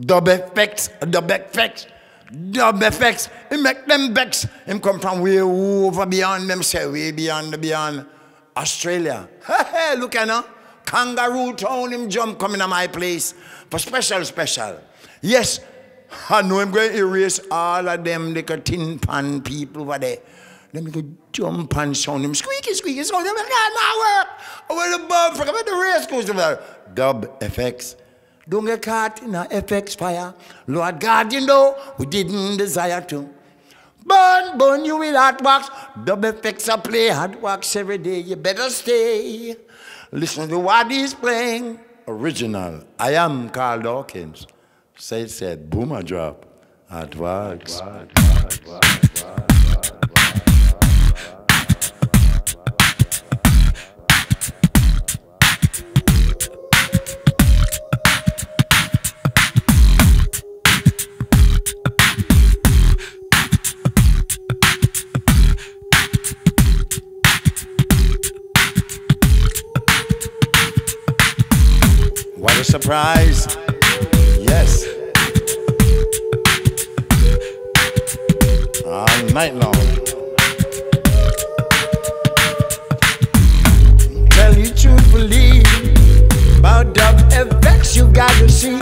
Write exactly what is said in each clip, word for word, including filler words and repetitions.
Dub F X, Dub F X, Dub F X, it make them vex. Him come from way over beyond themselves, way beyond, beyond Australia. Hey, hey, look at now. Kangaroo Town, him jump coming to my place. For special, special. Yes, I know I'm going to erase all of them, like a tin pan people over there. Then we go jump and sound him squeaky, squeaky, sound him, I can't work. I the bomb, forget the race goes over. Dub F X. Don't get caught in a F X fire. Lord God, you know, we didn't desire to. Burn, burn you with hot wax. Dub F X, I play hot wax every day. You better stay. Listen to what he's playing. Original. I am Carl Dawkins. Say, say, boomer drop. Hot wax. What a surprise. Yes. All night long. Tell you truthfully about Dub F X, you gotta see.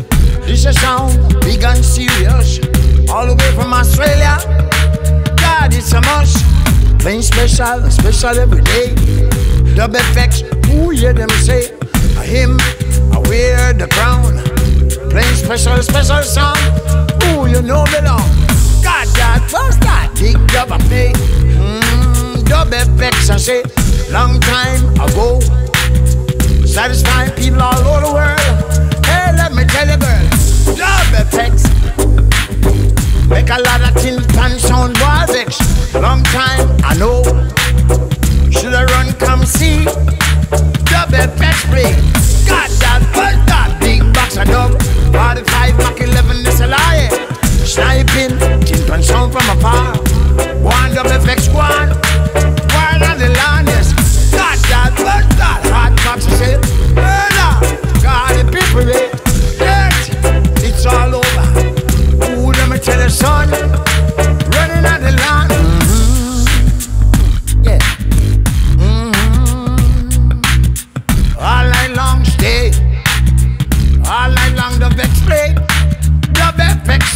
This a sound big and serious, all the way from Australia. God, it's a must. Playing special, special every day. Dub F X, who hear them say, him, I wear the crown. Playing special, special song. Ooh, you know belong. God, God, what's that? Big Dub I play. Mmm, Dub F X I say. Long time ago, satisfying people all over the world. Hey, let me tell you, girl, Dub F X make a lot of tin pan sound boys. Long time I know. Should I run come see? Dub F X play. God, that was that big box of dub. forty-five, Mac eleven, that's a lie. Sniping, tin sound from afar. One Dub F X, one. One on the line, yes. God, that was that hot box of shit. Murder, God, the people it. Yes, it's all over. Ooh, let me tell the sun. Running on the line.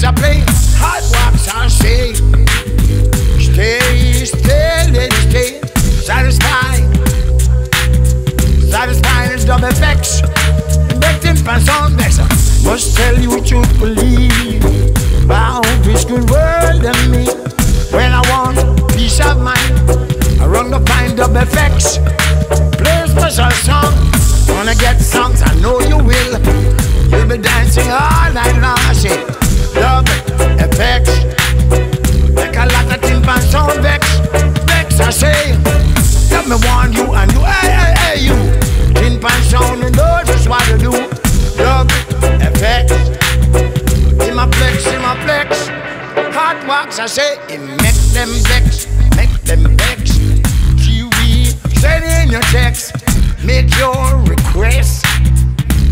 I play hot wax and stay, stay, stay, lady, stay, satisfying, satisfying is Dub F X, back in pants on next. Must tell you what you believe about this good world and me. When I want peace of mind, I run to find Dub F X, play a special song. Wanna get songs? I know you will. You'll be dancing all night long. I say. Dub F X, make a lot of tin pan sound vex, vex I say. Let me warn you and you, hey, hey, hey, you. Tin pan sound, you know just what to do. Dub F X, in my flex, in my flex. Hot wax I say, it make them vex, make them vex. G V, send in your text, make your request.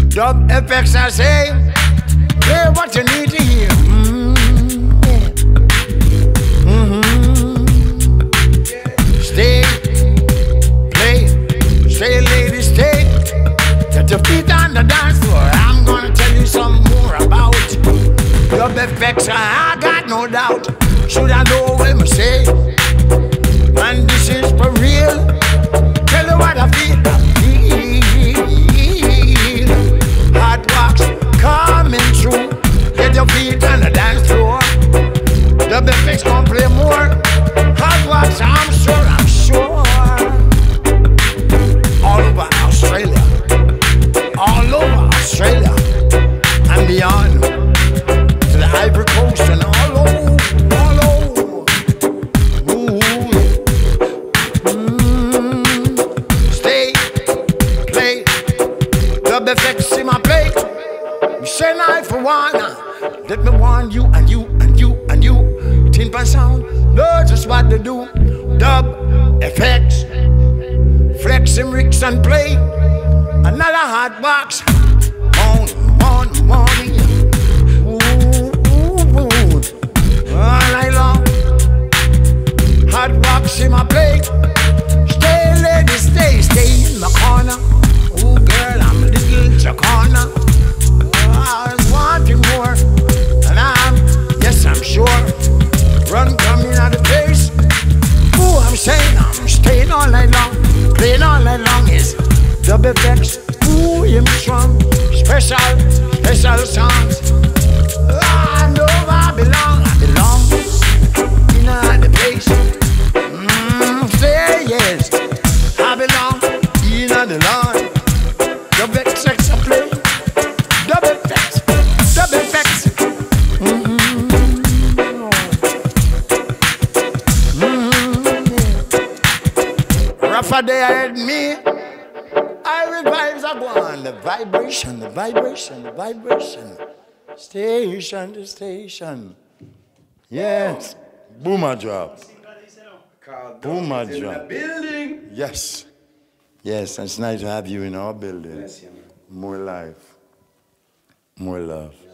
Dub F X I say. Hear what you need to hear. Mm-hmm. Yeah. Mm-hmm. Yeah. Stay, play, stay, lady, stay. Get your feet on the dance floor. I'm gonna tell you some more about Dub F X. I got no doubt. Should I know what I say? And this is for real. Tell you what I feel. I feel hot wax. Coming through, get your feet on the dance floor. Dub F X gon' play more. Hot wax, I'm sure, I'm sure. All over Australia, all over Australia, and beyond to the Ivory Coast and all over, all over. Ooh. Mm. Stay, play. Dub F X in my play. Say night for one. Let me warn you and you and you and you. Tin pan sound, know just what to do. Dub F X, flex and ricks and play. Another hot box. Morning, morning, morning. Ooh, Dub F X, who him strong. Special, special songs. I know I belong. I belong in the place. Mm, say yes, I belong in the land. Dub F X I play. Dub F X, Dub F X. Rafa they had me. I revives I go on the vibration, the vibration, the vibration. Station to station. Yes. Boomer drop. Boomer drop. Building. Yes. Yes, it's nice to have you in our building. More life. More love.